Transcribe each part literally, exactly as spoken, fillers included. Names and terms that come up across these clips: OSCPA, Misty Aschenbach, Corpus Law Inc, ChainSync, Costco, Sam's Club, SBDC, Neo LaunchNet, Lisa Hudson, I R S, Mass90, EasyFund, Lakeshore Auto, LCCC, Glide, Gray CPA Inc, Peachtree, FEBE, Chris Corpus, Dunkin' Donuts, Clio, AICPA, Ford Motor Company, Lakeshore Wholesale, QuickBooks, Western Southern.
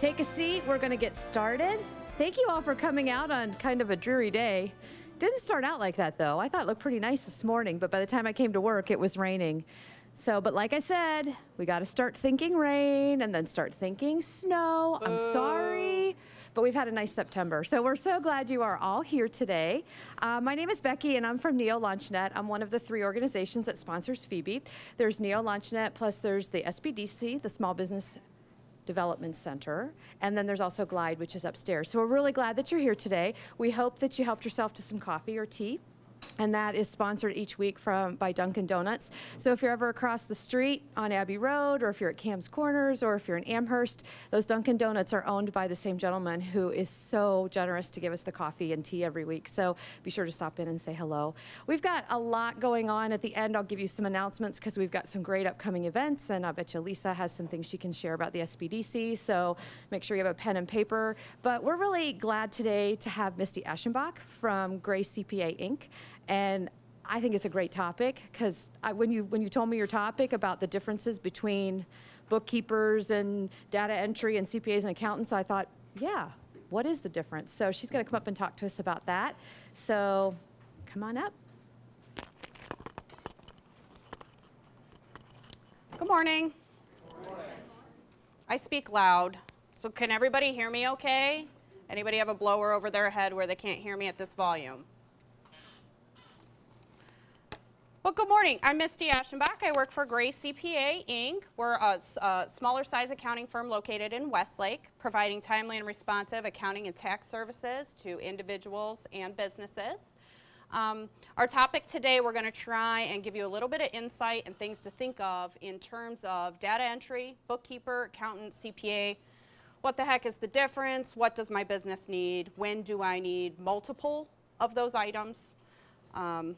Take a seat. We're going to get started. Thank you all for coming out on kind of a dreary day. Didn't start out like that, though. I thought it looked pretty nice this morning, but by the time I came to work, it was raining. So, but like I said, we got to start thinking rain and then start thinking snow. Boo. I'm sorry, but we've had a nice September. So we're so glad you are all here today. Uh, my name is Becky, and I'm from Neo LaunchNet. I'm one of the three organizations that sponsors FEBE. There's Neo LaunchNet, plus there's the S B D C, the Small Business Development Center, and then there's also Glide, which is upstairs. So we're really glad that you're here today. We hope that you helped yourself to some coffee or tea. And that is sponsored each week from by Dunkin' Donuts. So if you're ever across the street on Abbey Road, or if you're at Cam's Corners, or if you're in Amherst, those Dunkin' Donuts are owned by the same gentleman who is so generous to give us the coffee and tea every week. So be sure to stop in and say hello. We've got a lot going on. At the end, I'll give you some announcements because we've got some great upcoming events, and I bet you Lisa has some things she can share about the S B D C. So make sure you have a pen and paper. But we're really glad today to have Misty Aschenbach from Gray C P A Incorporated. And I think it's a great topic because when you when you told me your topic about the differences between bookkeepers and data entry and C P As and accountants, I thought, yeah, what is the difference? So she's going to come up and talk to us about that. So come on up. Good morning. Good morning. I speak loud, so can everybody hear me okay? Anybody have a blower over their head where they can't hear me at this volume? Well, good morning. I'm Misty Aschenbach. I work for Gray C P A Incorporated. We're a, a smaller size accounting firm located in Westlake, providing timely and responsive accounting and tax services to individuals and businesses. Um, our topic today, we're going to try and give you a little bit of insight and things to think of in terms of data entry, bookkeeper, accountant, C P A. What the heck is the difference? What does my business need? When do I need multiple of those items? Um,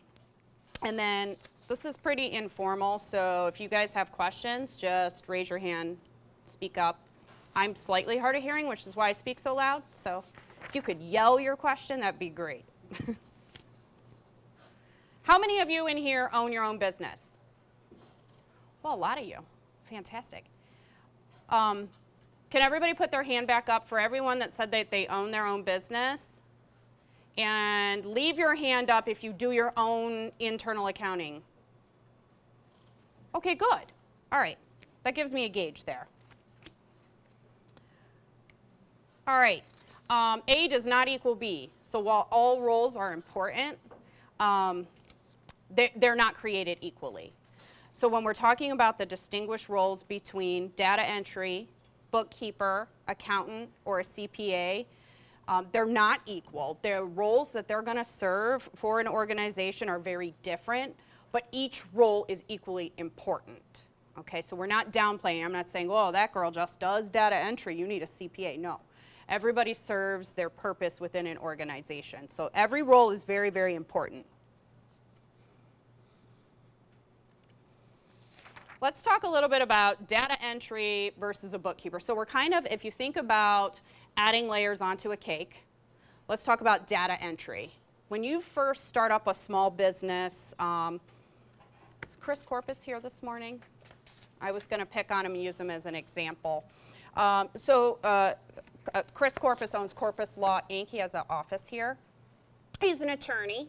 And then this is pretty informal, so if you guys have questions, just raise your hand, speak up. I'm slightly hard of hearing, which is why I speak so loud. So if you could yell your question, that'd be great. How many of you in here own your own business? Well, a lot of you. Fantastic. Um, can everybody put their hand back up for everyone that said that they own their own business? And leave your hand up if you do your own internal accounting. Okay, good. All right. That gives me a gauge there. All right. Um, A does not equal B. So while all roles are important, um, they, they're not created equally. So when we're talking about the distinguished roles between data entry, bookkeeper, accountant, or a C P A, Um, they're not equal. The roles that they're going to serve for an organization are very different, but each role is equally important. Okay, so we're not downplaying. I'm not saying, oh, that girl just does data entry, you need a C P A. No. Everybody serves their purpose within an organization. So every role is very, very important. Let's talk a little bit about data entry versus a bookkeeper. So we're kind of, if you think about adding layers onto a cake, let's talk about data entry. When you first start up a small business, um, is Chris Corpus here this morning? I was going to pick on him and use him as an example. Um, so uh, uh, Chris Corpus owns Corpus Law Incorporated. He has an office here. He's an attorney.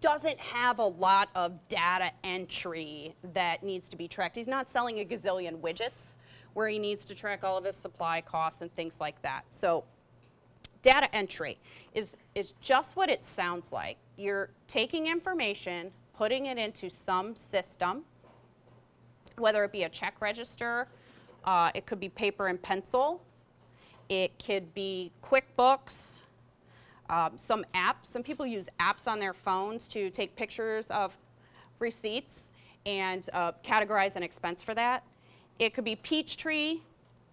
Doesn't have a lot of data entry that needs to be tracked. He's not selling a gazillion widgets where he needs to track all of his supply costs and things like that. So data entry is, is just what it sounds like. You're taking information, putting it into some system, whether it be a check register, uh, it could be paper and pencil, it could be QuickBooks, um, some apps. Some people use apps on their phones to take pictures of receipts and uh, categorize an expense for that. It could be Peachtree,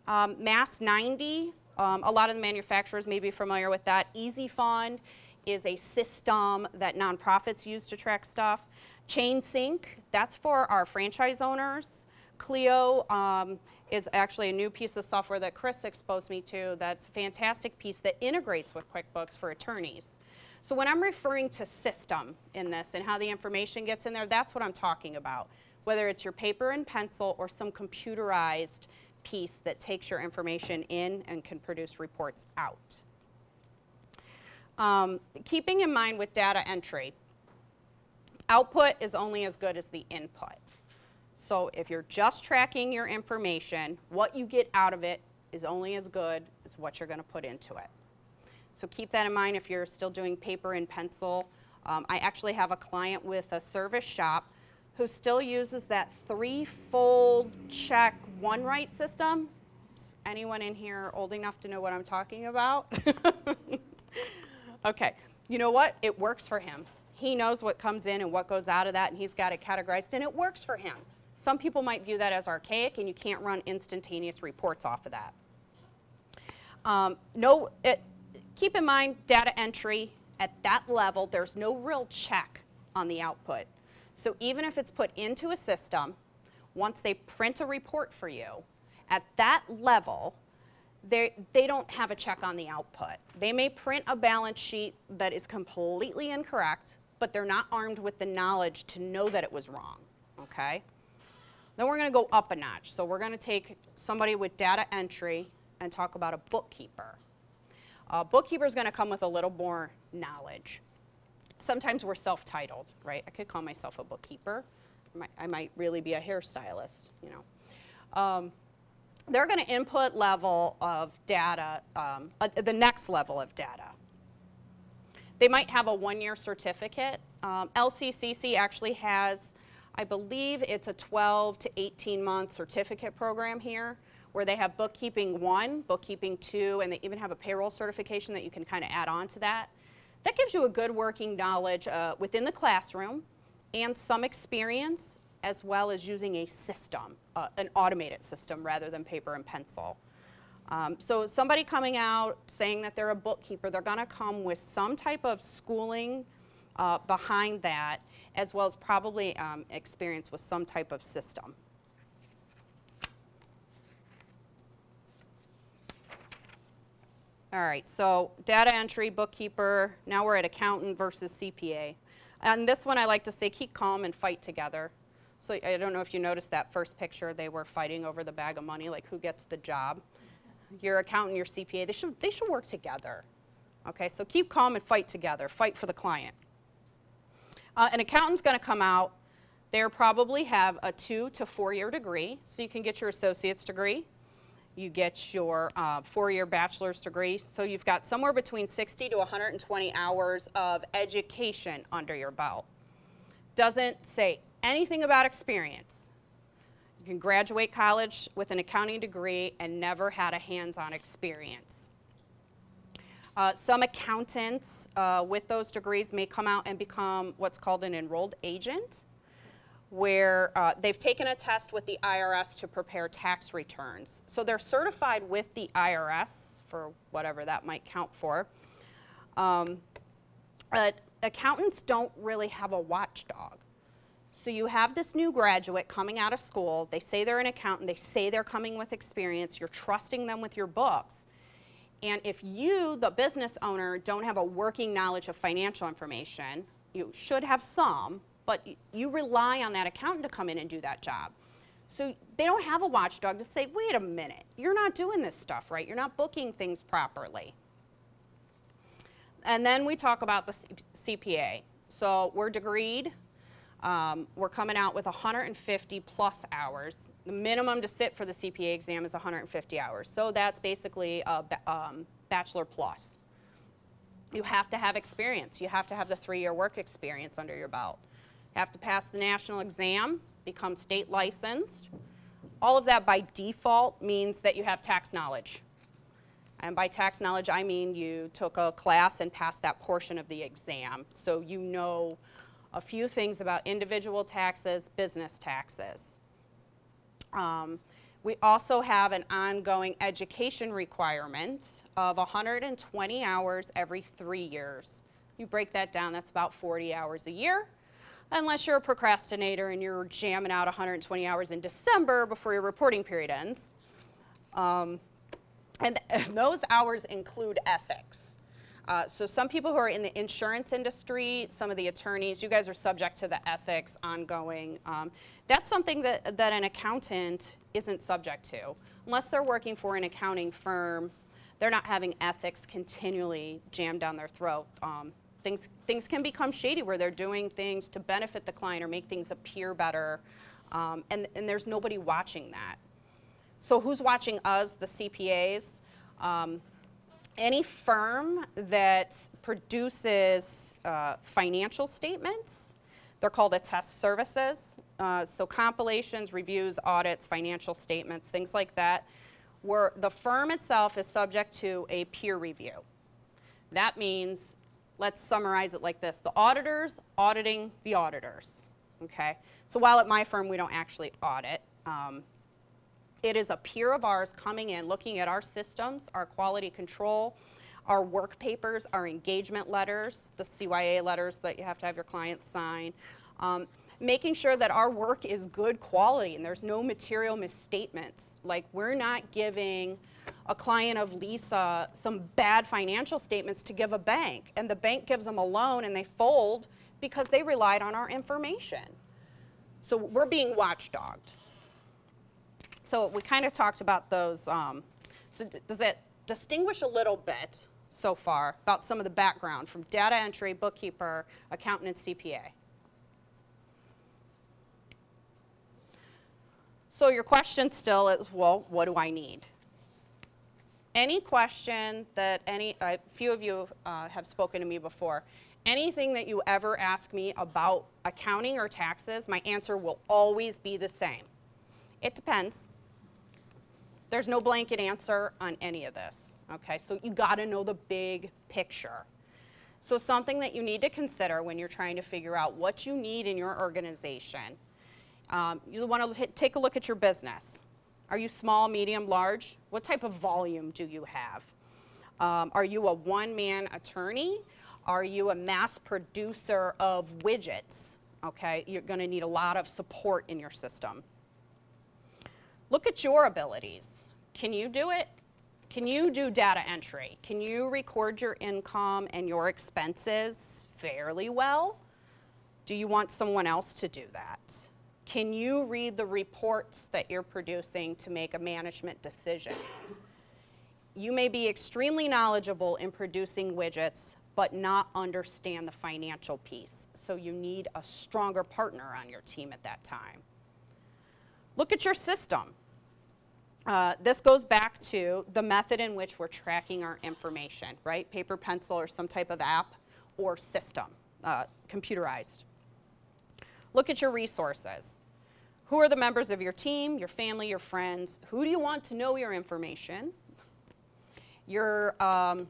um, Mass ninety. Um, a lot of the manufacturers may be familiar with that. EasyFund is a system that nonprofits use to track stuff. ChainSync, that's for our franchise owners. Clio um, is actually a new piece of software that Chris exposed me to. That's a fantastic piece that integrates with QuickBooks for attorneys. So when I'm referring to system in this and how the information gets in there, that's what I'm talking about. Whether it's your paper and pencil or some computerized piece that takes your information in and can produce reports out. Um, keeping in mind with data entry, output is only as good as the input. So if you're just tracking your information, what you get out of it is only as good as what you're going to put into it. So keep that in mind if you're still doing paper and pencil. Um, I actually have a client with a service shop who still uses that three-fold check one-write system. Is anyone in here old enough to know what I'm talking about? Okay, you know what? It works for him. He knows what comes in and what goes out of that, and he's got it categorized, and it works for him. Some people might view that as archaic, and you can't run instantaneous reports off of that. Um, no, it, keep in mind, data entry at that level, there's no real check on the output. So even if it's put into a system, once they print a report for you, at that level, they, they don't have a check on the output. They may print a balance sheet that is completely incorrect, but they're not armed with the knowledge to know that it was wrong, okay? Then we're going to go up a notch. So we're going to take somebody with data entry and talk about a bookkeeper. A bookkeeper is going to come with a little more knowledge. Sometimes we're self-titled, right? I could call myself a bookkeeper. I might, I might really be a hairstylist, you know. Um, they're going to input level of data, um, uh, the next level of data. They might have a one-year certificate. Um, L C C C actually has, I believe it's a twelve to eighteen month certificate program here, where they have bookkeeping one, bookkeeping two, and they even have a payroll certification that you can kind of add on to that. That gives you a good working knowledge uh, within the classroom and some experience, as well as using a system, uh, an automated system rather than paper and pencil. Um, so somebody coming out saying that they're a bookkeeper, they're gonna come with some type of schooling uh, behind that, as well as probably um, experience with some type of system. All right, so data entry, bookkeeper, now we're at accountant versus C P A. And this one I like to say, keep calm and fight together. So I don't know if you noticed that first picture, they were fighting over the bag of money, like who gets the job. Your accountant, your C P A, they should, they should work together. Okay, so keep calm and fight together, fight for the client. Uh, an accountant's gonna come out, they'll probably have a two to four year degree, so you can get your associate's degree. You get your uh, four-year bachelor's degree, so you've got somewhere between sixty to one hundred twenty hours of education under your belt. Doesn't say anything about experience. You can graduate college with an accounting degree and never had a hands-on experience. Uh, some accountants uh, with those degrees may come out and become what's called an enrolled agent, where uh, they've taken a test with the I R S to prepare tax returns. So they're certified with the I R S for whatever that might count for. Um, but accountants don't really have a watchdog. So you have this new graduate coming out of school, they say they're an accountant, they say they're coming with experience, you're trusting them with your books. And if you, the business owner, don't have a working knowledge of financial information, you should have some, but you rely on that accountant to come in and do that job. So they don't have a watchdog to say, wait a minute, you're not doing this stuff right, you're not booking things properly. And then we talk about the C P A. So we're degreed, um, we're coming out with one hundred fifty plus hours. The minimum to sit for the C P A exam is one hundred fifty hours. So that's basically a um, bachelor plus. You have to have experience, you have to have the three-year work experience under your belt. Have to pass the national exam, become state licensed. All of that by default means that you have tax knowledge. And by tax knowledge, I mean you took a class and passed that portion of the exam. So you know a few things about individual taxes, business taxes. Um, we also have an ongoing education requirement of one hundred twenty hours every three years. You break that down, that's about forty hours a year. Unless you're a procrastinator and you're jamming out one hundred twenty hours in December before your reporting period ends. Um, and th those hours include ethics. Uh, so some people who are in the insurance industry, some of the attorneys, you guys are subject to the ethics ongoing. Um, that's something that, that an accountant isn't subject to. Unless they're working for an accounting firm, they're not having ethics continually jammed down their throat. Um, things, things can become shady where they're doing things to benefit the client or make things appear better, um, and, and there's nobody watching that. So who's watching us, the C P As? Um, Any firm that produces uh, financial statements, they're called attest services. Uh, so compilations, reviews, audits, financial statements, things like that, where the firm itself is subject to a peer review. That means, let's summarize it like this, the auditors auditing the auditors, okay? So while at my firm we don't actually audit, um, it is a peer of ours coming in, looking at our systems, our quality control, our work papers, our engagement letters, the C Y A letters that you have to have your clients sign, um, making sure that our work is good quality and there's no material misstatements. Like, we're not giving a client of Lisa some bad financial statements to give a bank, and the bank gives them a loan and they fold because they relied on our information. So we're being watchdogged. So we kind of talked about those. Um, so does that distinguish a little bit so far about some of the background from data entry, bookkeeper, accountant, and C P A? So your question still is, well, what do I need? Any question that any, a uh, few of you uh, have spoken to me before, anything that you ever ask me about accounting or taxes, my answer will always be the same. It depends. There's no blanket answer on any of this, okay? So you gotta know the big picture. So something that you need to consider when you're trying to figure out what you need in your organization, um, you wanna take a look at your business. Are you small, medium, large? What type of volume do you have? Um, are you a one-man attorney? Are you a mass producer of widgets? Okay, you're gonna need a lot of support in your system. Look at your abilities. Can you do it? Can you do data entry? Can you record your income and your expenses fairly well? Do you want someone else to do that? Can you read the reports that you're producing to make a management decision? You may be extremely knowledgeable in producing widgets, but not understand the financial piece. So you need a stronger partner on your team at that time. Look at your system. Uh, this goes back to the method in which we're tracking our information, right? Paper, pencil, or some type of app or system, uh, computerized. Look at your resources. Who are the members of your team, your family, your friends? Who do you want to know your information? Your, um,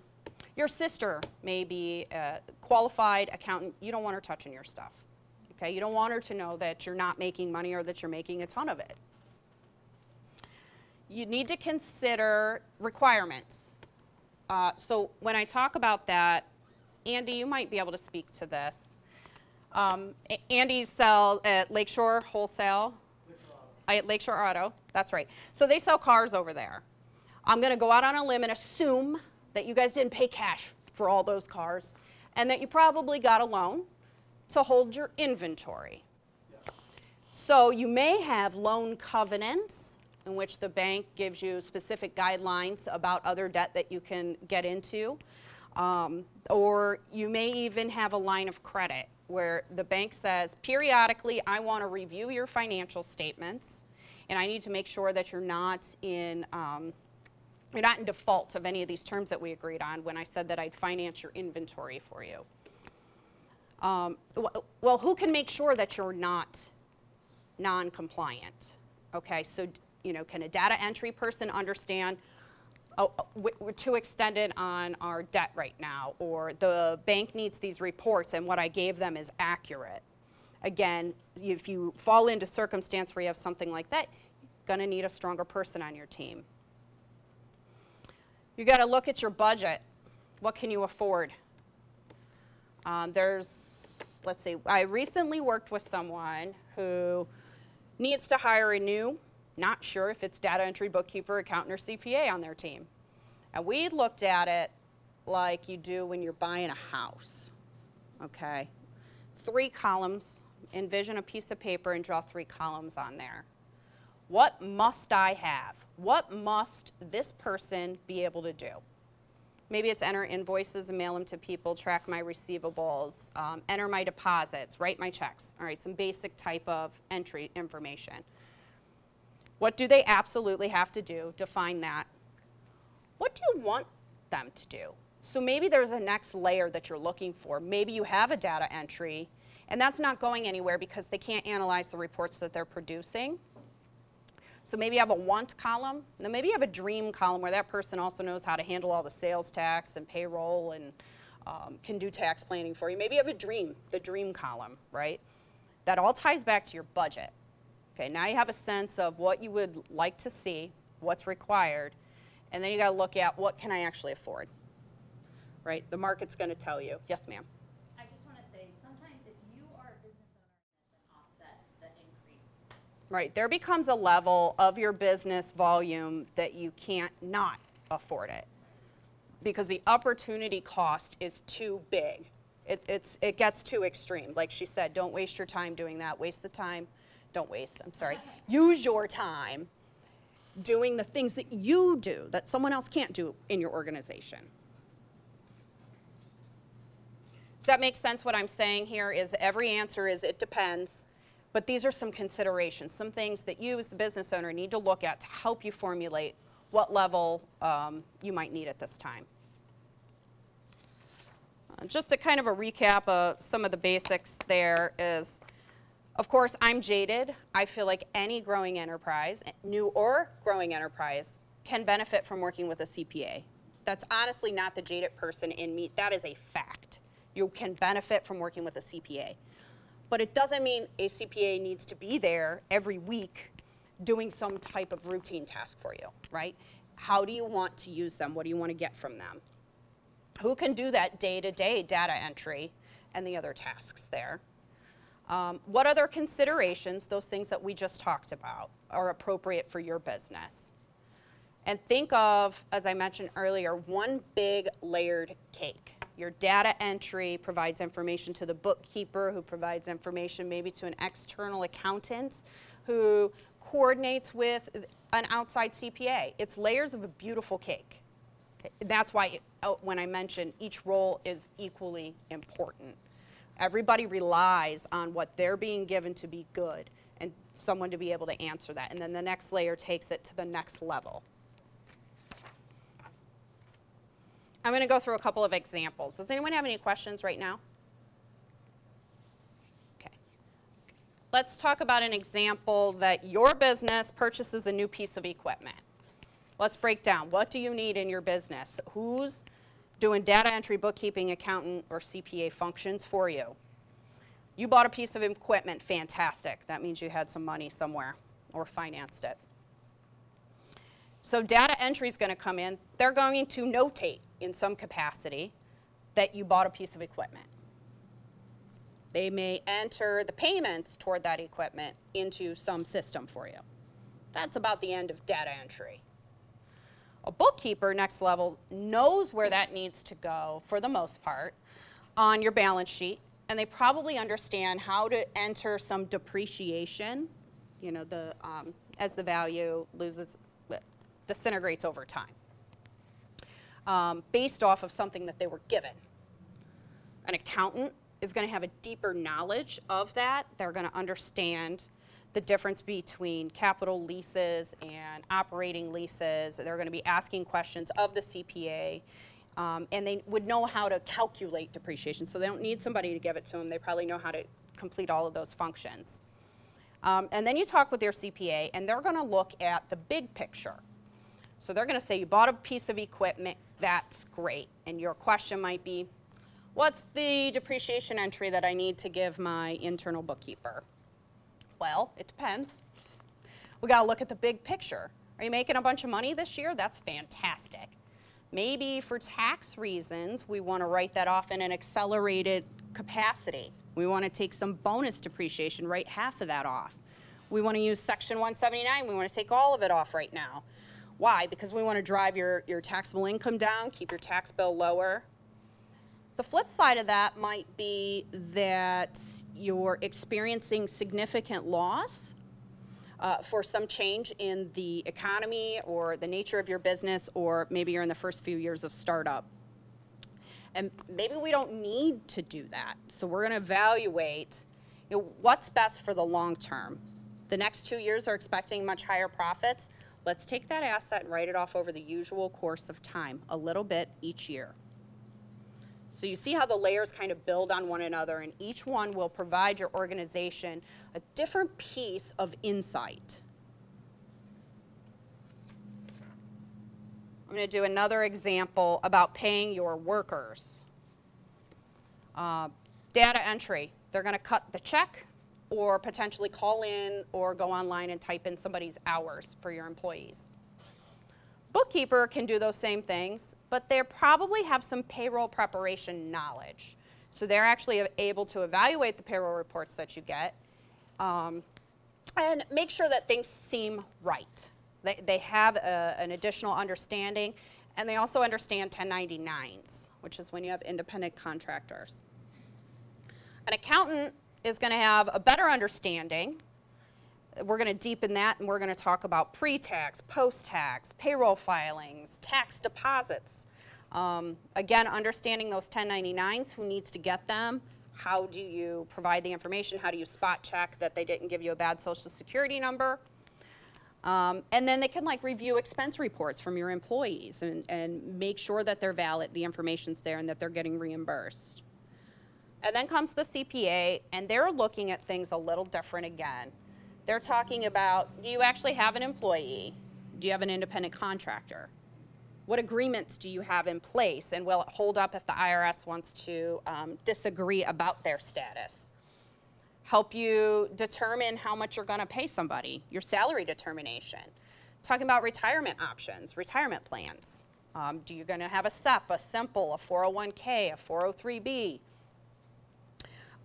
your sister may be a qualified accountant. You don't want her touching your stuff. Okay? You don't want her to know that you're not making money or that you're making a ton of it. You need to consider requirements. Uh, so when I talk about that, Andy, you might be able to speak to this. Um, Andy sells at Lakeshore Wholesale, Lakeshore Auto. At Lakeshore Auto, that's right. So they sell cars over there. I'm going to go out on a limb and assume that you guys didn't pay cash for all those cars and that you probably got a loan to hold your inventory. Yeah. So you may have loan covenants in which the bank gives you specific guidelines about other debt that you can get into, um, or you may even have a line of credit where the bank says, periodically I want to review your financial statements and I need to make sure that you're not in, um, you're not in default of any of these terms that we agreed on when I said that I'd finance your inventory for you. Um, well, who can make sure that you're not non-compliant? Okay, so, you know, can a data entry person understand, oh, we're too extended on our debt right now, or the bank needs these reports and what I gave them is accurate? Again, if you fall into circumstance where you have something like that, you're going to need a stronger person on your team. You got to look at your budget. What can you afford? Um, there's Let's see, I recently worked with someone who needs to hire a new, not sure if it's data entry, bookkeeper, accountant, or C P A on their team. And we looked at it like you do when you're buying a house, okay? Three columns. Envision a piece of paper and draw three columns on there. What must I have? What must this person be able to do? Maybe it's enter invoices and mail them to people, track my receivables, um, enter my deposits, write my checks. All right, some basic type of entry information. What do they absolutely have to do? Define that. What do you want them to do? So maybe there's a next layer that you're looking for. Maybe you have a data entry, and that's not going anywhere because they can't analyze the reports that they're producing. So maybe you have a want column, and then maybe you have a dream column where that person also knows how to handle all the sales tax and payroll and um, can do tax planning for you. Maybe you have a dream, the dream column, right? That all ties back to your budget. Okay, now you have a sense of what you would like to see, what's required, and then you got to look at what can I actually afford, right? The market's going to tell you. Yes, ma'am. I just want to say sometimes if you are a business owner, offset the increase. Right, there becomes a level of your business volume that you can't not afford it because the opportunity cost is too big. It, it's, it gets too extreme. Like she said, don't waste your time doing that. Waste the time. Don't waste, I'm sorry. Use your time doing the things that you do that someone else can't do in your organization. Does that make sense? What I'm saying here is every answer is it depends, but these are some considerations, some things that you as the business owner need to look at to help you formulate what level um, you might need at this time. Uh, just a kind of a recap of some of the basics there is, of course, I'm jaded. I feel like any growing enterprise, new or growing enterprise, can benefit from working with a C P A. That's honestly not the jaded person in me. That is a fact. You can benefit from working with a C P A. But it doesn't mean a C P A needs to be there every week doing some type of routine task for you, right? How do you want to use them? What do you want to get from them? Who can do that day-to-day data entry and the other tasks there? Um, what other considerations, those things that we just talked about, are appropriate for your business? And think of, as I mentioned earlier, one big layered cake. Your data entry provides information to the bookkeeper, who provides information maybe to an external accountant, who coordinates with an outside C P A. It's layers of a beautiful cake. That's why, it, when I mentioned, each role is equally important. Everybody relies on what they're being given to be good and someone to be able to answer that. And then the next layer takes it to the next level. I'm going to go through a couple of examples. Does anyone have any questions right now? Okay. Let's talk about an example that your business purchases a new piece of equipment. Let's break down. What do you need in your business? Who's doing data entry, bookkeeping, accountant, or C P A functions for you? You bought a piece of equipment, fantastic. That means you had some money somewhere or financed it. So data entry is going to come in. They're going to notate in some capacity that you bought a piece of equipment. They may enter the payments toward that equipment into some system for you. That's about the end of data entry. A bookkeeper, next level, knows where that needs to go, for the most part, on your balance sheet, and they probably understand how to enter some depreciation, you know, the, um, as the value loses, disintegrates over time, um, based off of something that they were given. An accountant is going to have a deeper knowledge of that. They're going to understand the difference between capital leases and operating leases. They're going to be asking questions of the C P A, um, and they would know how to calculate depreciation, so they don't need somebody to give it to them. They probably know how to complete all of those functions. Um, and then you talk with your C P A, and they're going to look at the big picture. So they're going to say, you bought a piece of equipment, that's great. And your question might be, what's the depreciation entry that I need to give my internal bookkeeper? Well, it depends. We got to look at the big picture. Are you making a bunch of money this year? That's fantastic. Maybe for tax reasons, we want to write that off in an accelerated capacity. We want to take some bonus depreciation, write half of that off. We want to use Section one seventy-nine. We want to take all of it off right now. Why? Because we want to drive your, your taxable income down, keep your tax bill lower. The flip side of that might be that you're experiencing significant loss uh, for some change in the economy or the nature of your business, or maybe you're in the first few years of startup. And maybe we don't need to do that. So we're going to evaluate, you know, what's best for the long term. The next two years are expecting much higher profits. Let's take that asset and write it off over the usual course of time, a little bit each year. So you see how the layers kind of build on one another, and each one will provide your organization a different piece of insight. I'm going to do another example about paying your workers. Uh, data entry. They're going to cut the check, or potentially call in or go online and type in somebody's hours for your employees. Bookkeeper can do those same things, but they probably have some payroll preparation knowledge. So they're actually able to evaluate the payroll reports that you get um, and make sure that things seem right. They, they have a, an additional understanding, and they also understand ten ninety-nines, which is when you have independent contractors. An accountant is going to have a better understanding. We're going to deepen that, and we're going to talk about pre-tax, post-tax, payroll filings, tax deposits. Um, again, understanding those ten ninety-nines, who needs to get them, how do you provide the information, how do you spot check that they didn't give you a bad Social Security number. Um, and then they can like review expense reports from your employees and, and make sure that they're valid, the information's there, and that they're getting reimbursed. And then comes the C P A, and they're looking at things a little different again. They're talking about, do you actually have an employee? Do you have an independent contractor? What agreements do you have in place, and will it hold up if the I R S wants to um, disagree about their status? Help you determine how much you're going to pay somebody, your salary determination. Talking about retirement options, retirement plans. Um, do you going to have a S E P, a simple, a four oh one K, a four oh three B?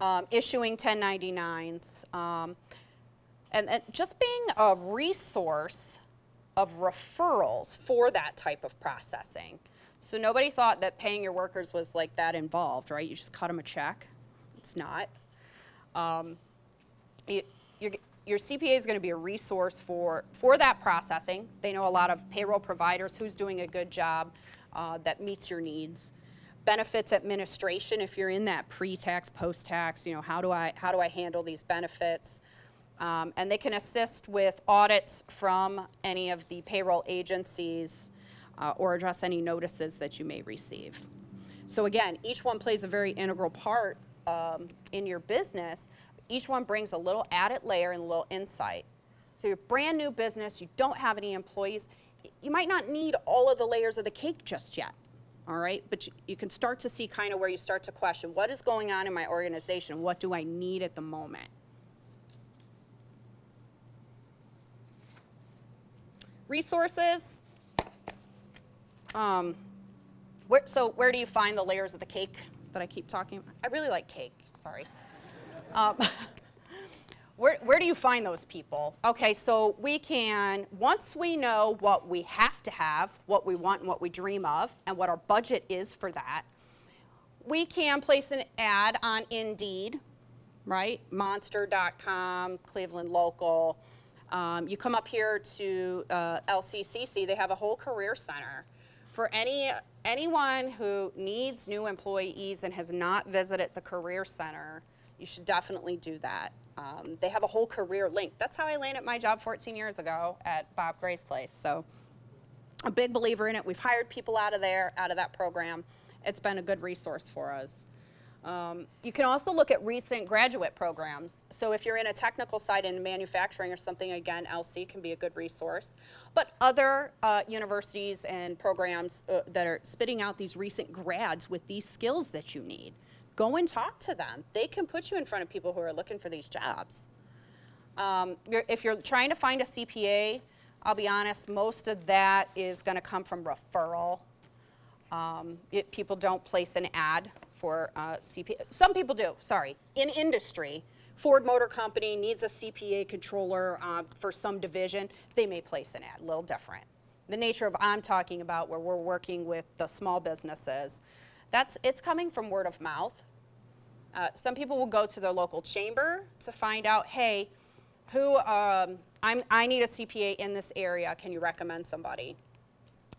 Um, issuing ten ninety-nines, um, and, and just being a resource of referrals for that type of processing. So nobody thought that paying your workers was like that involved, right? You just cut them a check. It's not. Um, you, your, your C P A is going to be a resource for, for that processing. They know a lot of payroll providers, who's doing a good job uh, that meets your needs. Benefits administration, if you're in that pre-tax, post-tax, you know, how do I, how do I handle these benefits? Um, and they can assist with audits from any of the payroll agencies uh, or address any notices that you may receive. So again, each one plays a very integral part um, in your business. Each one brings a little added layer and a little insight. So you're a brand new business, you don't have any employees, you might not need all of the layers of the cake just yet. All right, but you, you can start to see kind of where you start to question, what is going on in my organization? What do I need at the moment? Resources. Um, where, so where do you find the layers of the cake that I keep talking about? I really like cake, sorry. Um, where, where do you find those people? Okay, so we can, once we know what we have to have, what we want and what we dream of, and what our budget is for that, we can place an ad on Indeed, right? Monster dot com, Cleveland Local. Um, you come up here to uh, L C C C, they have a whole career center. For any anyone who needs new employees and has not visited the career center, you should definitely do that. Um, they have a whole career link. That's how I landed my job fourteen years ago at Bob Gray's place. So, a big believer in it. We've hired people out of there, out of that program. It's been a good resource for us. Um, you can also look at recent graduate programs. So if you're in a technical side in manufacturing or something, again, L C can be a good resource. But other uh, universities and programs uh, that are spitting out these recent grads with these skills that you need, go and talk to them. They can put you in front of people who are looking for these jobs. Um, you're, if you're trying to find a C P A, I'll be honest, most of that is going to come from referral. Um, it, people don't place an ad for uh, C P A. Some people do, sorry. In industry, Ford Motor Company needs a C P A controller uh, for some division. They may place an ad, a little different. the nature of I'm talking about, where we're working with the small businesses, that's, it's coming from word of mouth. Uh, some people will go to their local chamber to find out, hey, who, um, I'm, I need a C P A in this area, can you recommend somebody?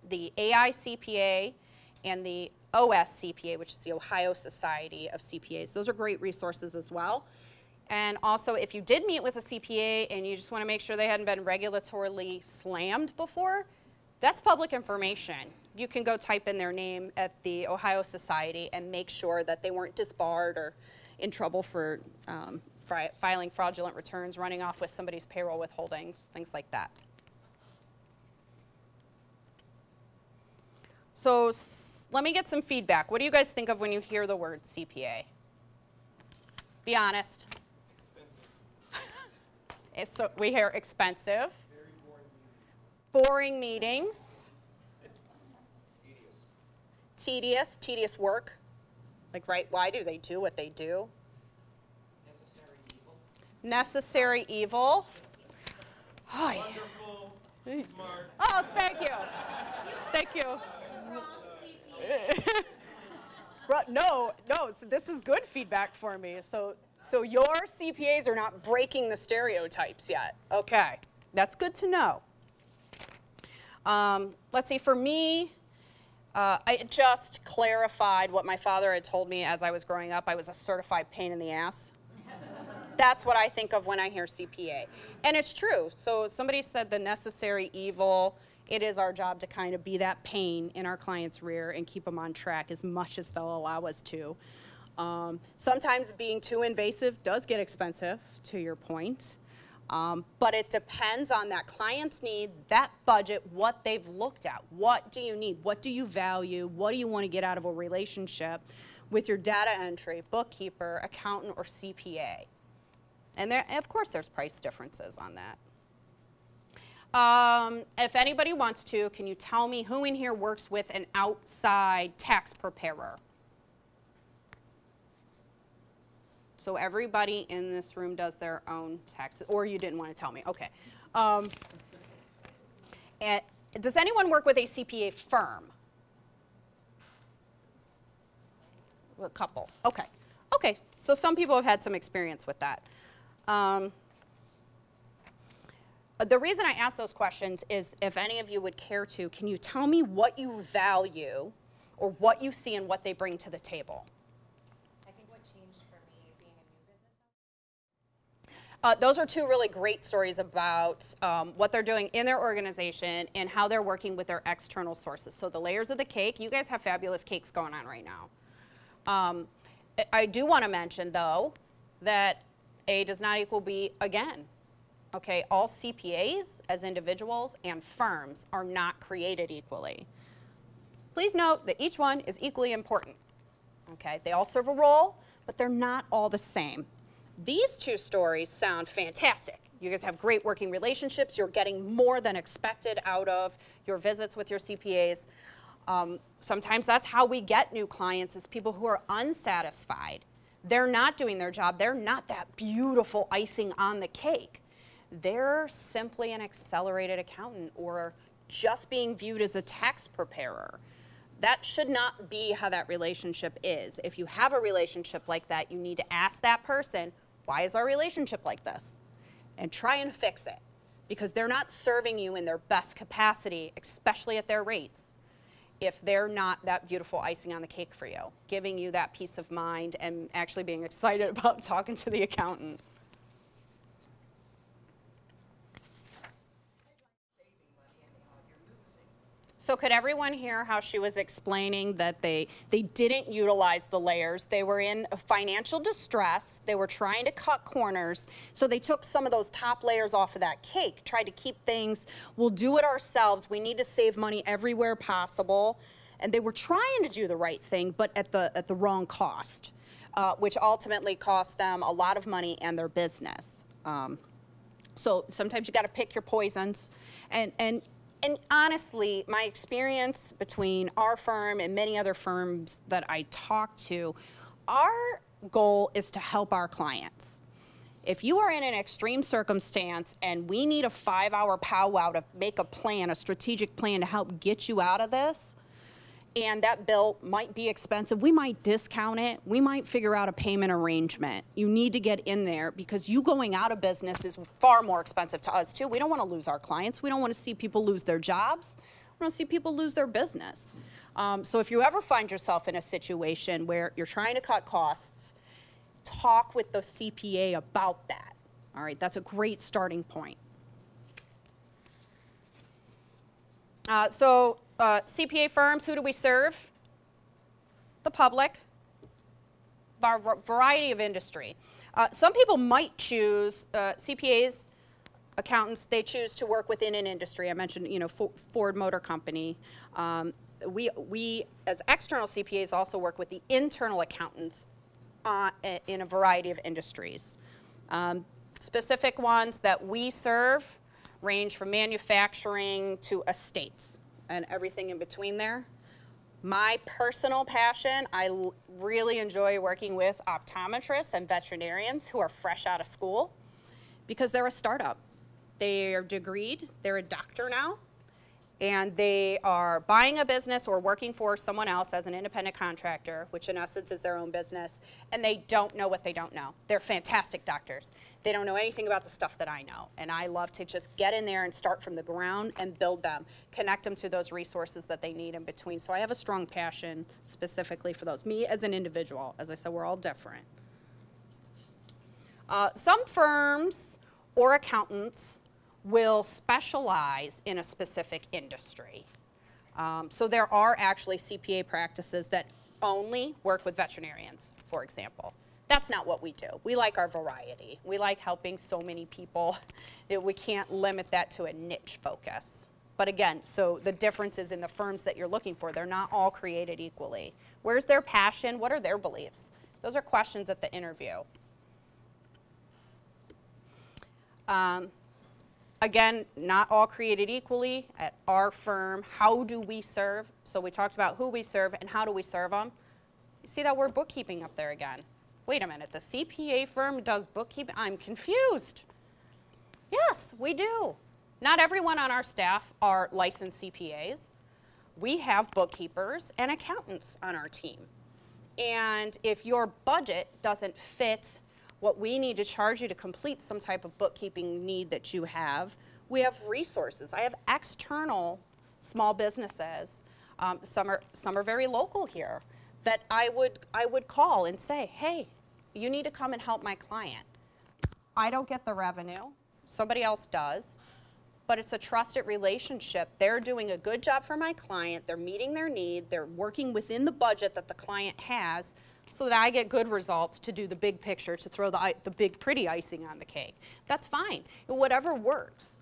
The A I C P A and the O S C P A, which is the Ohio Society of C P As. Those are great resources as well. And also, if you did meet with a C P A and you just want to make sure they hadn't been regulatorily slammed before, that's public information. You can go type in their name at the Ohio Society and make sure that they weren't disbarred or in trouble for um, fri- filing fraudulent returns, running off with somebody's payroll withholdings, things like that. So s- let me get some feedback. What do you guys think of when you hear the word C P A? Be honest. Expensive. So we hear expensive. Very boring meetings. Boring meetings. Tedious. Tedious. Tedious work. Like, right, why do they do what they do? Necessary evil. Necessary evil. Oh, yeah. Wonderful. Smart. Oh, thank you. Thank you. No, no, so this is good feedback for me. So, so your C P As are not breaking the stereotypes yet. Okay, that's good to know. Um, let's see, for me, uh, I just clarified what my father had told me as I was growing up. I was a certified pain in the ass. That's what I think of when I hear C P A. And it's true. So somebody said the necessary evil. It is our job to kind of be that pain in our client's rear and keep them on track as much as they'll allow us to. Um, sometimes being too invasive does get expensive, to your point. Um, but it depends on that client's need, that budget, what they've looked at. What do you need? What do you value? What do you want to get out of a relationship with your data entry, bookkeeper, accountant, or C P A? And there, of course, there's price differences on that. Um, if anybody wants to, can you tell me who in here works with an outside tax preparer? So everybody in this room does their own taxes, or you didn't want to tell me. Okay. Um, and does anyone work with a C P A firm? A couple. Okay. Okay. So some people have had some experience with that. Um, The reason I ask those questions is, if any of you would care to, can you tell me what you value or what you see and what they bring to the table? I think what changed for me being a new business owner. Uh, those are two really great stories about um, what they're doing in their organization and how they're working with their external sources. So the layers of the cake, you guys have fabulous cakes going on right now. Um, I do want to mention, though, that A does not equal B again. Okay, all C P As as individuals and firms are not created equally. Please note that each one is equally important. Okay, they all serve a role, but they're not all the same. These two stories sound fantastic. You guys have great working relationships. You're getting more than expected out of your visits with your C P As. Um, sometimes that's how we get new clients, is people who are unsatisfied. They're not doing their job. They're not that beautiful icing on the cake. They're simply an accelerated accountant or just being viewed as a tax preparer. That should not be how that relationship is. If you have a relationship like that, you need to ask that person, why is our relationship like this? And try and fix it, because they're not serving you in their best capacity, especially at their rates, if they're not that beautiful icing on the cake for you, giving you that peace of mind and actually being excited about talking to the accountant. So could everyone hear how she was explaining that they, they didn't utilize the layers? They were in financial distress. They were trying to cut corners. So they took some of those top layers off of that cake, tried to keep things, we'll do it ourselves. We need to save money everywhere possible. And they were trying to do the right thing, but at the, at the wrong cost, uh, which ultimately cost them a lot of money and their business. Um, so sometimes you got to pick your poisons. And, and And honestly, my experience between our firm and many other firms that I talk to, our goal is to help our clients. If you are in an extreme circumstance and we need a five-hour powwow to make a plan, a strategic plan to help get you out of this, and that bill might be expensive, we might discount it, we might figure out a payment arrangement. You need to get in there because you going out of business is far more expensive to us too. We don't want to lose our clients. We don't want to see people lose their jobs. We don't see people lose their business. Um, so if you ever find yourself in a situation where you're trying to cut costs, talk with the C P A about that. All right, that's a great starting point. Uh, so uh, C P A firms, who do we serve? The public, a variety of industry. Uh, some people might choose uh, C P As, accountants, they choose to work within an industry. I mentioned, you know, Fo Ford Motor Company. Um, we, we, as external C P As, also work with the internal accountants Uh, in a variety of industries. Um, specific ones that we serve range from manufacturing to estates and everything in between there. My personal passion, I l really enjoy working with optometrists and veterinarians who are fresh out of school because they're a startup. They are degreed, they're a doctor now, and they are buying a business or working for someone else as an independent contractor, which in essence is their own business, and they don't know what they don't know. They're fantastic doctors. They don't know anything about the stuff that I know, and I love to just get in there and start from the ground and build them, connect them to those resources that they need in between. So I have a strong passion specifically for those. Me as an individual, as I said, we're all different. Uh, some firms or accountants will specialize in a specific industry. Um, so there are actually C P A practices that only work with veterinarians, for example. That's not what we do. We like our variety. We like helping so many people that we can't limit that to a niche focus. But again, so the differences in the firms that you're looking for, they're not all created equally. Where's their passion? What are their beliefs? Those are questions at the interview. Um, Again, not all created equally. At our firm, how do we serve? So we talked about who we serve and how do we serve them. You see that word bookkeeping up there again. Wait a minute, the C P A firm does bookkeeping? I'm confused. Yes, we do. Not everyone on our staff are licensed C P As. We have bookkeepers and accountants on our team. And if your budget doesn't fit what we need to charge you to complete some type of bookkeeping need that you have, we have resources. I have external small businesses, um, some are some are very local here, that I would I would call and say, hey, you need to come and help my client. I don't get the revenue, somebody else does, but it's a trusted relationship. They're doing a good job for my client, they're meeting their need, they're working within the budget that the client has, so that I get good results to do the big picture, to throw the, the big pretty icing on the cake. That's fine, whatever works.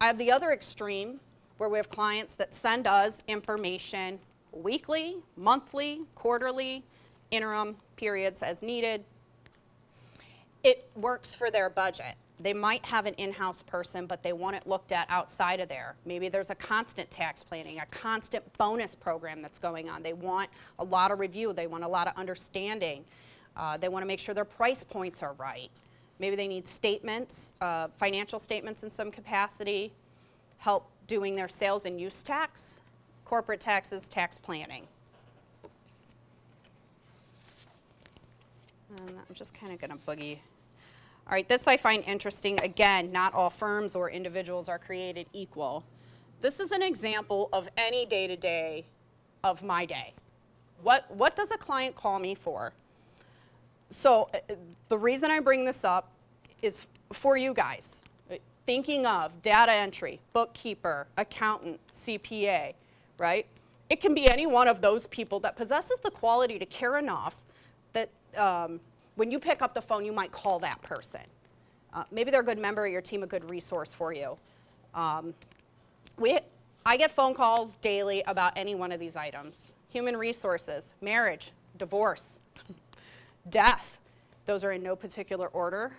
I have the other extreme where we have clients that send us information weekly, monthly, quarterly, interim periods as needed. It works for their budget. They might have an in-house person, but they want it looked at outside of there. Maybe there's a constant tax planning, a constant bonus program that's going on. They want a lot of review. They want a lot of understanding. Uh, they want to make sure their price points are right. Maybe they need statements, uh, financial statements in some capacity, help doing their sales and use tax, corporate taxes, tax planning. And I'm just kind of going to boogie. All right, this I find interesting. Again, not all firms or individuals are created equal. This is an example of any day-to-day of my day. What, what does a client call me for? So uh, the reason I bring this up is for you guys. Thinking of data entry, bookkeeper, accountant, C P A, right? It can be any one of those people that possesses the quality to care enough that um, when you pick up the phone, you might call that person. Uh, maybe they're a good member of your team, a good resource for you. Um, we, I get phone calls daily about any one of these items. Human resources, marriage, divorce, death. Those are in no particular order.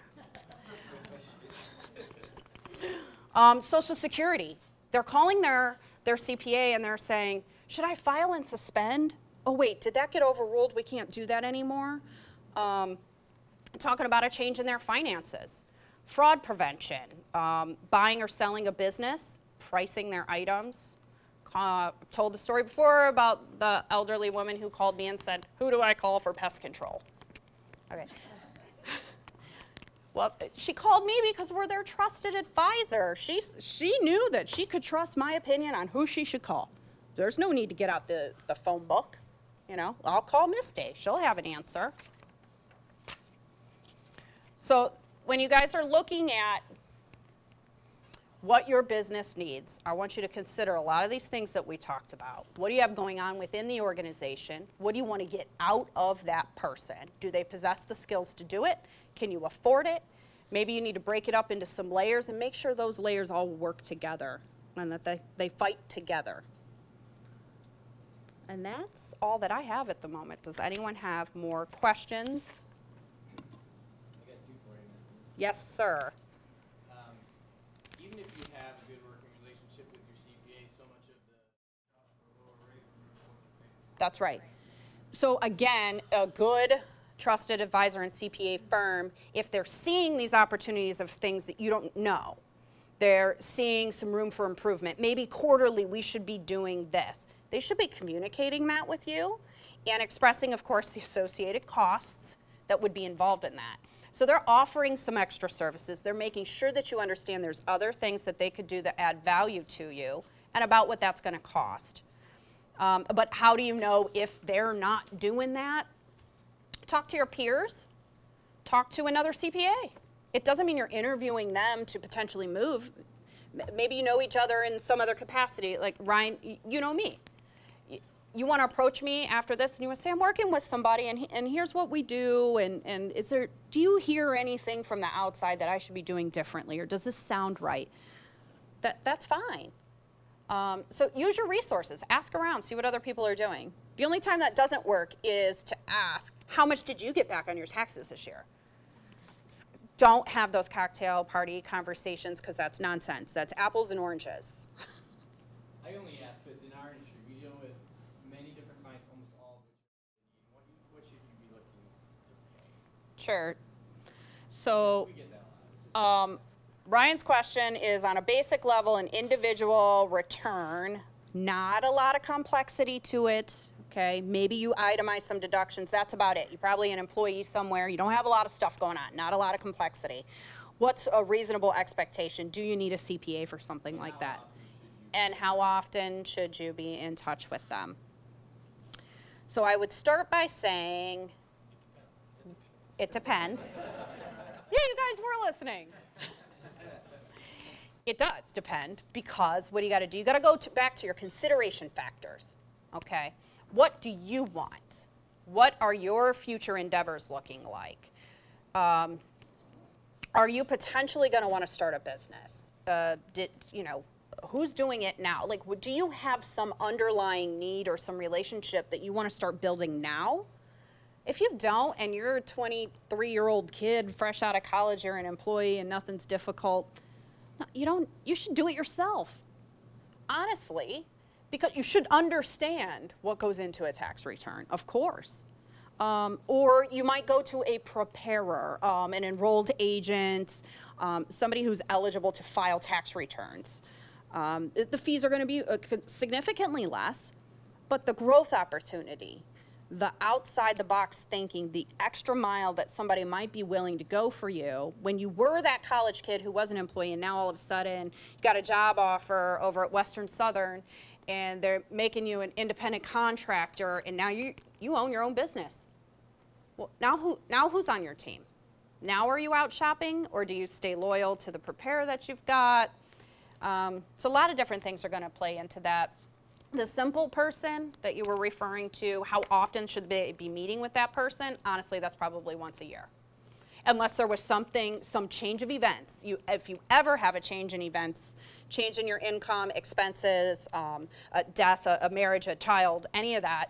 um, Social Security. They're calling their, their C P A and they're saying, should I file and suspend? Oh wait, did that get overruled? We can't do that anymore. Um, talking about a change in their finances. Fraud prevention, um, buying or selling a business, pricing their items. Uh, told the story before about the elderly woman who called me and said, who do I call for pest control? Okay. Well, she called me because we're their trusted advisor. She, she knew that she could trust my opinion on who she should call. There's no need to get out the, the phone book. You know, I'll call Misty. She'll have an answer. So when you guys are looking at what your business needs, I want you to consider a lot of these things that we talked about. What do you have going on within the organization? What do you want to get out of that person? Do they possess the skills to do it? Can you afford it? Maybe you need to break it up into some layers and make sure those layers all work together and that they, they fight together. And that's all that I have at the moment. Does anyone have more questions? I got two for you. Yes, sir. Even if you have a good working relationship with your C P A, so much of the costs are lower rate than what you're paying. That's right. So again, a good trusted advisor and C P A firm, if they're seeing these opportunities of things that you don't know, they're seeing some room for improvement. Maybe quarterly we should be doing this. They should be communicating that with you and expressing, of course, the associated costs that would be involved in that. So they're offering some extra services. They're making sure that you understand there's other things that they could do that add value to you and about what that's going to cost. Um, but how do you know if they're not doing that? Talk to your peers. Talk to another C P A. It doesn't mean you're interviewing them to potentially move. Maybe you know each other in some other capacity. Like, Ryan, you know me. You want to approach me after this and you want to say, I'm working with somebody and, he, and here's what we do and, and is there, do you hear anything from the outside that I should be doing differently or does this sound right? That, that's fine. Um, so use your resources. Ask around, see what other people are doing. The only time that doesn't work is to ask, how much did you get back on your taxes this year? Don't have those cocktail party conversations because that's nonsense. That's apples and oranges. I only ask because in our industry, we deal with Sure. So um, Ryan's question is on a basic level, an individual return, not a lot of complexity to it. Okay, maybe you itemize some deductions. That's about it. You're probably an employee somewhere. You don't have a lot of stuff going on, not a lot of complexity. What's a reasonable expectation? Do you need a C P A for something like that? And how often should you be in touch with them? So I would start by saying, it depends. Yeah, you guys were listening. It does depend because what do you got to do? You got to go to back to your consideration factors, okay? What do you want? What are your future endeavors looking like? Um, are you potentially going to want to start a business? Uh, did, you know, who's doing it now? Like, do you have some underlying need or some relationship that you want to start building now? If you don't and you're a twenty-three-year-old kid fresh out of college, you're an employee and nothing's difficult, you don't, you should do it yourself, honestly, because you should understand what goes into a tax return, of course. Um, or you might go to a preparer, um, an enrolled agent, um, somebody who's eligible to file tax returns. Um, the fees are going to be significantly less, but the growth opportunity, the outside the box thinking, the extra mile that somebody might be willing to go for you when you were that college kid who was an employee and now all of a sudden you got a job offer over at Western Southern and they're making you an independent contractor and now you, you own your own business. Well, now, who, now who's on your team? Now are you out shopping or do you stay loyal to the preparer that you've got? Um, so a lot of different things are going to play into that. The simple person that you were referring to, how often should they be meeting with that person? Honestly, that's probably once a year. Unless there was something, some change of events. You, if you ever have a change in events, change in your income, expenses, um, a death, a, a marriage, a child, any of that,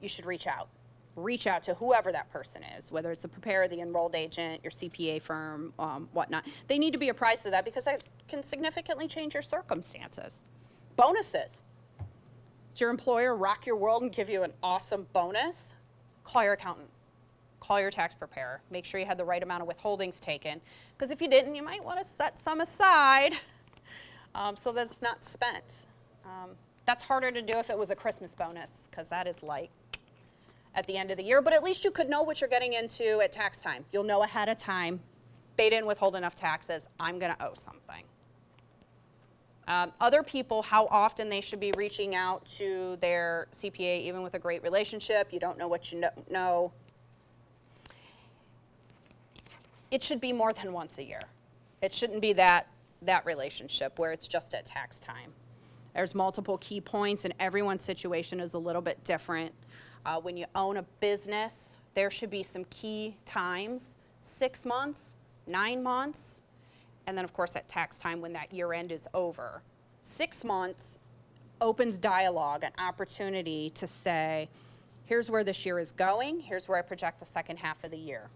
you should reach out. Reach out to whoever that person is, whether it's the preparer, the enrolled agent, your C P A firm, um, whatnot. They need to be apprised of that because that can significantly change your circumstances. Bonuses. Did your employer rock your world and give you an awesome bonus? Call your accountant. call your tax preparer. Make sure you had the right amount of withholdings taken, because if you didn't, you might want to set some aside um, so that it's not spent. Um, that's harder to do if it was a Christmas bonus, because that is like at the end of the year, but at least you could know what you're getting into at tax time. You'll know ahead of time, they didn't withhold enough taxes, I'm going to owe something. Um, other people, how often they should be reaching out to their C P A, even with a great relationship. You don't know what you don't know. It should be more than once a year. It shouldn't be that, that relationship where it's just at tax time. There's multiple key points, and everyone's situation is a little bit different. Uh, when you own a business, there should be some key times, six months, nine months, and then of course at tax time when that year end is over. Six months opens dialogue, an opportunity to say, here's where this year is going, here's where I project the second half of the year.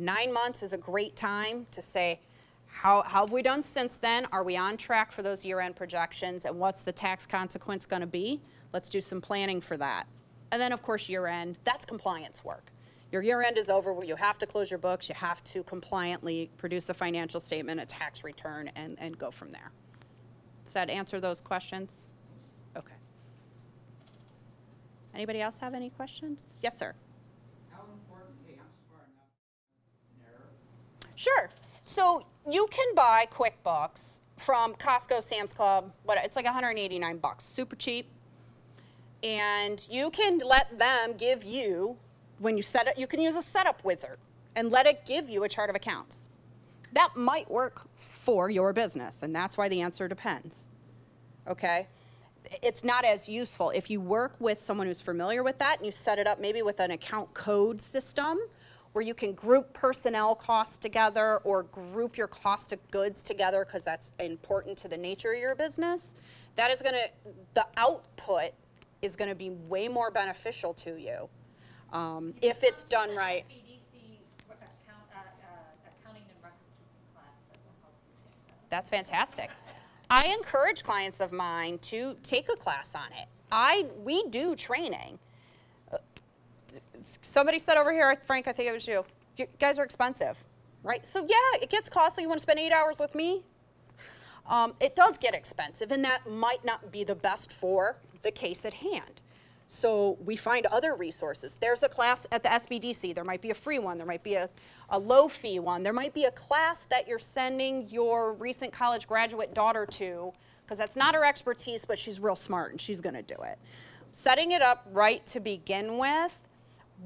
Nine months is a great time to say, how, how have we done since then? Are we on track for those year end projections, and what's the tax consequence going to be? Let's do some planning for that. And then of course year end, that's compliance work. Your year end is over, you have to close your books, you have to compliantly produce a financial statement, a tax return, and, and go from there. Does that answer those questions? Okay. Anybody else have any questions? Yes, sir. How important, hey, I'm smart enough. Sure, so you can buy QuickBooks from Costco, Sam's Club, what, it's like one hundred eighty-nine bucks, super cheap. And you can let them give you, when you set it, you can use a setup wizard and let it give you a chart of accounts. That might work for your business, and that's why the answer depends, okay? It's not as useful. If you work with someone who's familiar with that and you set it up maybe with an account code system where you can group personnel costs together or group your cost of goods together, because that's important to the nature of your business, that is gonna, the output is gonna be way more beneficial to you. Um, if it's done right. S B D C account, uh, uh, accounting and record keeping class that will help you take that. That's fantastic. I encourage clients of mine to take a class on it. I, we do training. Uh, somebody said over here, Frank, I think it was you, you guys are expensive, right? So yeah, it gets costly. You want to spend eight hours with me? Um, it does get expensive, and that might not be the best for the case at hand. So we find other resources. There's a class at the S B D C. There might be a free one. There might be a, a low fee one. There might be a class that you're sending your recent college graduate daughter to, because that's not her expertise, but she's real smart and she's going to do it. Setting it up right to begin with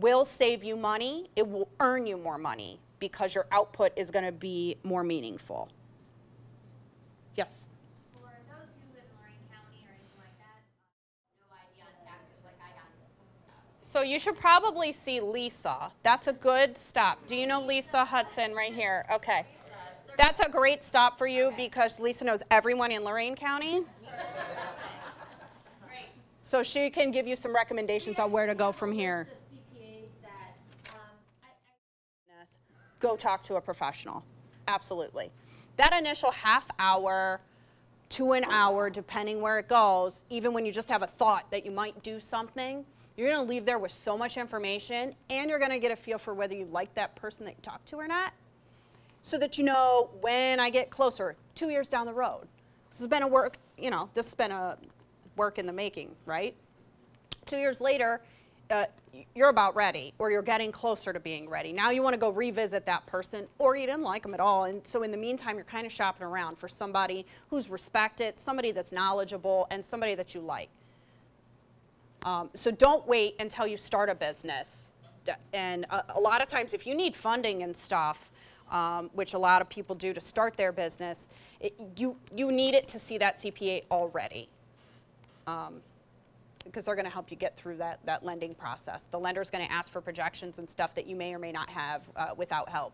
will save you money. It will earn you more money because your output is going to be more meaningful. Yes? So you should probably see Lisa. That's a good stop. Do you know Lisa Hudson right here? Okay. That's a great stop for you because Lisa knows everyone in Lorain County. So she can give you some recommendations on where to go from here. Go talk to a professional. Absolutely. That initial half hour to an hour, depending where it goes, even when you just have a thought that you might do something, you're going to leave there with so much information, and you're going to get a feel for whether you like that person that you talked to or not, so that you know when I get closer, two years down the road. This has been a work, you know, this has been a work in the making, right? Two years later, uh, you're about ready, or you're getting closer to being ready. Now you want to go revisit that person, or you didn't like them at all, and so in the meantime, you're kind of shopping around for somebody who's respected, somebody that's knowledgeable, and somebody that you like. Um, so don't wait until you start a business. And a, a lot of times if you need funding and stuff, um, which a lot of people do to start their business, it, you, you need it to see that C P A already. Um, because they're going to help you get through that, that lending process. The lender's going to ask for projections and stuff that you may or may not have uh, without help.